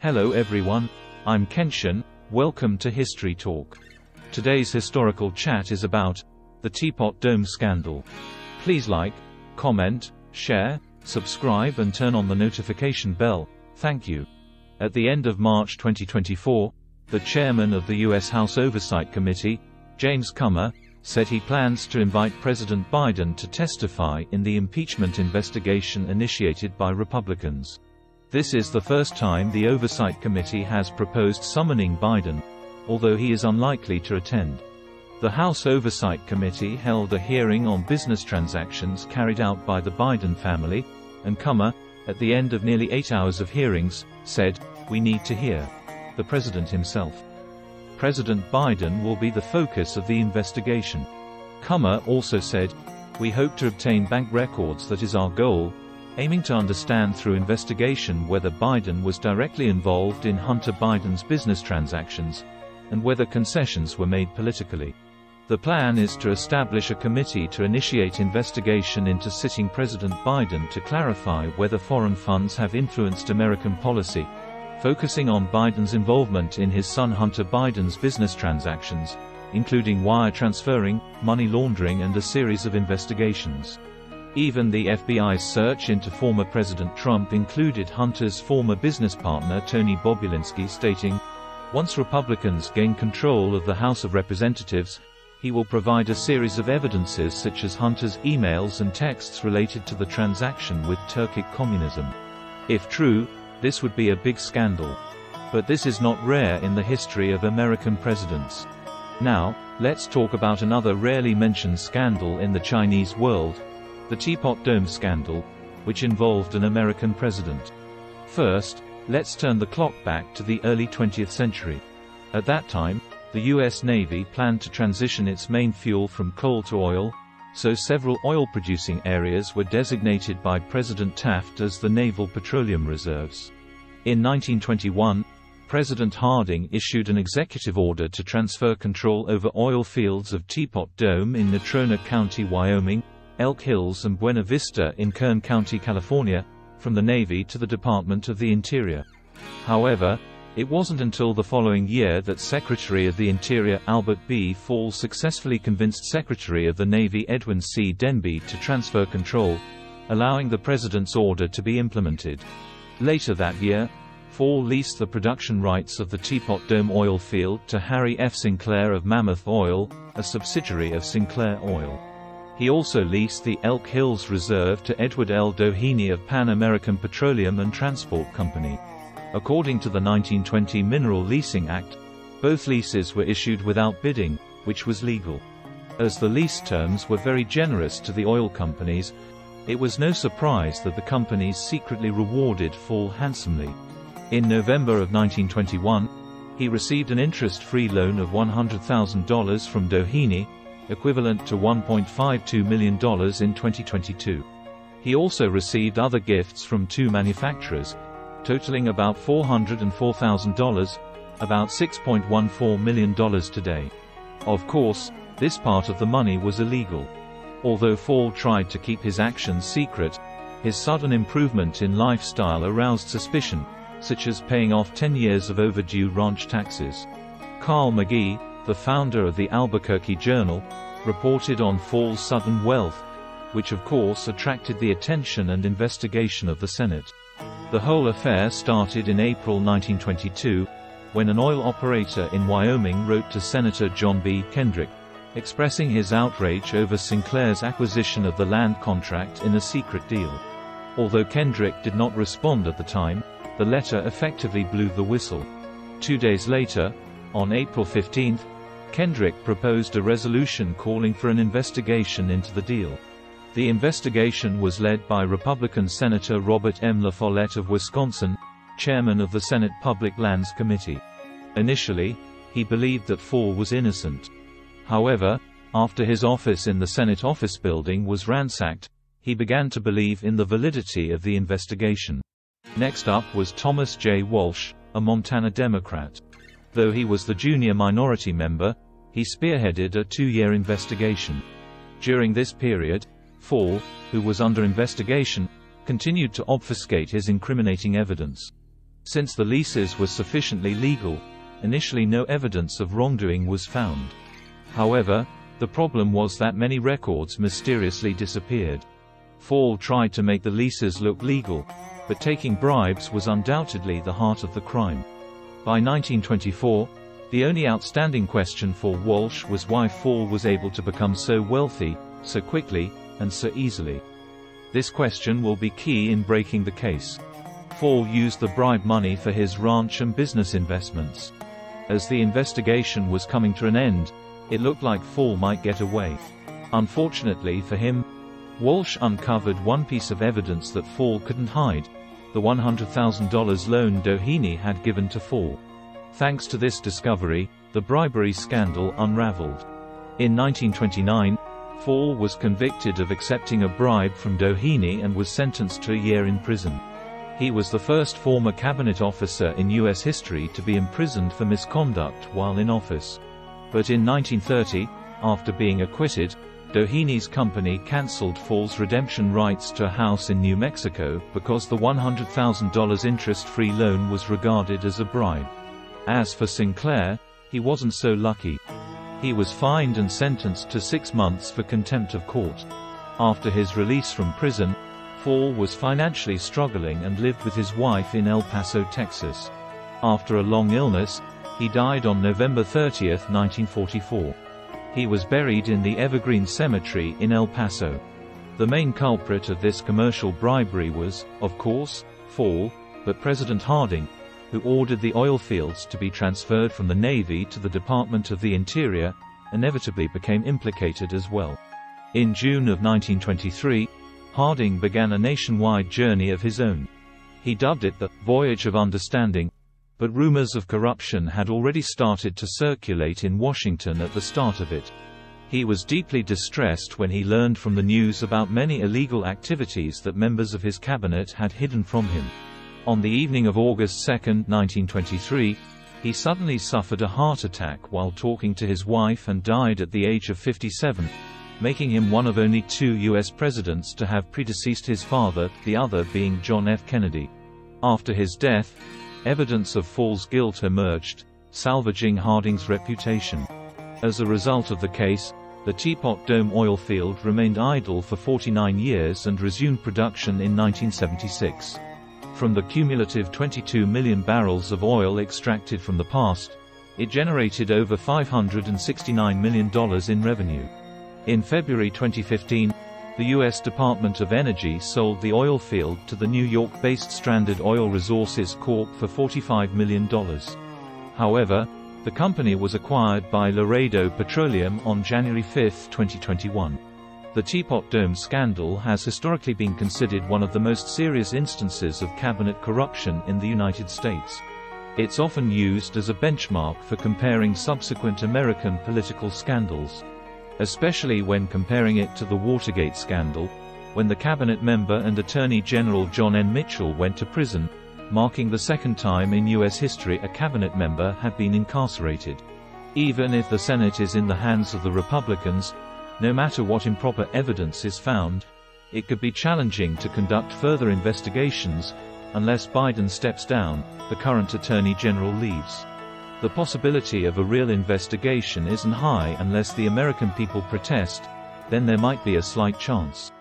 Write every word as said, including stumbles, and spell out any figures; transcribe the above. Hello everyone, I'm Kenshin, welcome to History Talk. Today's historical chat is about the Teapot Dome scandal. Please like, comment, share, subscribe and turn on the notification bell, thank you. At the end of March twenty twenty-four, the chairman of the U S House Oversight Committee, James Comer, said he plans to invite President Biden to testify in the impeachment investigation initiated by Republicans. This is the first time the Oversight Committee has proposed summoning Biden, although he is unlikely to attend. The House Oversight Committee held a hearing on business transactions carried out by the Biden family, and Comer, at the end of nearly eight hours of hearings, said, "We need to hear the president himself. President Biden will be the focus of the investigation." Comer also said, "We hope to obtain bank records, that is our goal, aiming to understand through investigation whether Biden was directly involved in Hunter Biden's business transactions, and whether concessions were made politically." The plan is to establish a committee to initiate investigation into sitting President Biden to clarify whether foreign funds have influenced American policy, focusing on Biden's involvement in his son Hunter Biden's business transactions, including wire transferring, money laundering and a series of investigations. Even the F B I's search into former President Trump included Hunter's former business partner Tony Bobulinski stating, "Once Republicans gain control of the House of Representatives, he will provide a series of evidences such as Hunter's emails and texts related to the transaction with Turkic communism. If true, this would be a big scandal. But this is not rare in the history of American presidents." Now, let's talk about another rarely mentioned scandal in the Chinese world, the Teapot Dome scandal, which involved an American president. First, let's turn the clock back to the early twentieth century. At that time, the U S Navy planned to transition its main fuel from coal to oil, so several oil-producing areas were designated by President Taft as the Naval Petroleum Reserves. In nineteen twenty-one, President Harding issued an executive order to transfer control over oil fields of Teapot Dome in Natrona County, Wyoming, Elk Hills and Buena Vista in Kern County, California, from the Navy to the Department of the Interior. However, it wasn't until the following year that Secretary of the Interior Albert B. Fall successfully convinced Secretary of the Navy Edwin C. Denby to transfer control, allowing the president's order to be implemented. Later that year, Fall leased the production rights of the Teapot Dome oil field to Harry F. Sinclair of Mammoth Oil, a subsidiary of Sinclair Oil. He also leased the Elk Hills Reserve to Edward L. Doheny of Pan American Petroleum and Transport Company. According to the nineteen twenty Mineral Leasing Act, both leases were issued without bidding, which was legal. As the lease terms were very generous to the oil companies, it was no surprise that the companies secretly rewarded Fall handsomely. In November of nineteen twenty-one, he received an interest-free loan of one hundred thousand dollars from Doheny, equivalent to one point five two million dollars in twenty twenty-two. He also received other gifts from two manufacturers, totaling about four hundred four thousand dollars, about six point one four million dollars today. Of course, this part of the money was illegal. Although Fall tried to keep his actions secret, his sudden improvement in lifestyle aroused suspicion, such as paying off ten years of overdue ranch taxes. Carl Magee, the founder of the Albuquerque Journal, reported on Fall's sudden wealth, which of course attracted the attention and investigation of the Senate. The whole affair started in April nineteen twenty-two, when an oil operator in Wyoming wrote to Senator John B. Kendrick, expressing his outrage over Sinclair's acquisition of the land contract in a secret deal. Although Kendrick did not respond at the time, the letter effectively blew the whistle. Two days later, on April fifteenth, Kendrick proposed a resolution calling for an investigation into the deal. The investigation was led by Republican Senator Robert M. La Follette of Wisconsin, chairman of the Senate Public Lands Committee. Initially, he believed that Fall was innocent. However, after his office in the Senate office building was ransacked, he began to believe in the validity of the investigation. Next up was Thomas J. Walsh, a Montana Democrat. Though he was the junior minority member, he spearheaded a two-year investigation. During this period, Fall, who was under investigation, continued to obfuscate his incriminating evidence. Since the leases were sufficiently legal, initially no evidence of wrongdoing was found. However, the problem was that many records mysteriously disappeared. Fall tried to make the leases look legal, but taking bribes was undoubtedly the heart of the crime. By nineteen twenty-four, the only outstanding question for Walsh was why Fall was able to become so wealthy, so quickly, and so easily. This question will be key in breaking the case. Fall used the bribe money for his ranch and business investments. As the investigation was coming to an end, it looked like Fall might get away. Unfortunately for him, Walsh uncovered one piece of evidence that Fall couldn't hide: the one hundred thousand dollar loan Doheny had given to Fall. Thanks to this discovery, the bribery scandal unraveled. In nineteen twenty-nine, Fall was convicted of accepting a bribe from Doheny and was sentenced to a year in prison. He was the first former cabinet officer in U S history to be imprisoned for misconduct while in office. But in nineteen thirty, after being acquitted, Doheny's company cancelled Fall's redemption rights to a house in New Mexico because the one hundred thousand dollar interest-free loan was regarded as a bribe. As for Sinclair, he wasn't so lucky. He was fined and sentenced to six months for contempt of court. After his release from prison, Fall was financially struggling and lived with his wife in El Paso, Texas. After a long illness, he died on November thirtieth, nineteen forty-four. He was buried in the Evergreen Cemetery in El Paso. The main culprit of this commercial bribery was, of course, Fall, but President Harding, who ordered the oil fields to be transferred from the Navy to the Department of the Interior, inevitably became implicated as well. In June of nineteen twenty-three, Harding began a nationwide journey of his own. He dubbed it the Voyage of Understanding, but rumors of corruption had already started to circulate in Washington at the start of it. He was deeply distressed when he learned from the news about many illegal activities that members of his cabinet had hidden from him. On the evening of August second, nineteen twenty-three, he suddenly suffered a heart attack while talking to his wife and died at the age of fifty-seven, making him one of only two U S presidents to have predeceased his father, the other being John F. Kennedy. After his death, evidence of Fall's guilt emerged, salvaging Harding's reputation. As a result of the case, the Teapot Dome oil field remained idle for forty-nine years and resumed production in nineteen seventy-six. From the cumulative twenty-two million barrels of oil extracted from the past, it generated over five hundred sixty-nine million dollars in revenue. In February twenty fifteen, the U S Department of Energy sold the oil field to the New York-based Stranded Oil Resources Corporation for forty-five million dollars. However, the company was acquired by Laredo Petroleum on January fifth, twenty twenty-one. The Teapot Dome scandal has historically been considered one of the most serious instances of cabinet corruption in the United States. It's often used as a benchmark for comparing subsequent American political scandals, especially when comparing it to the Watergate scandal, when the cabinet member and Attorney General John N. Mitchell went to prison, marking the second time in U S history a cabinet member had been incarcerated. Even if the Senate is in the hands of the Republicans, no matter what improper evidence is found, it could be challenging to conduct further investigations. Unless Biden steps down, the current Attorney General leaves. The possibility of a real investigation isn't high unless the American people protest, then there might be a slight chance.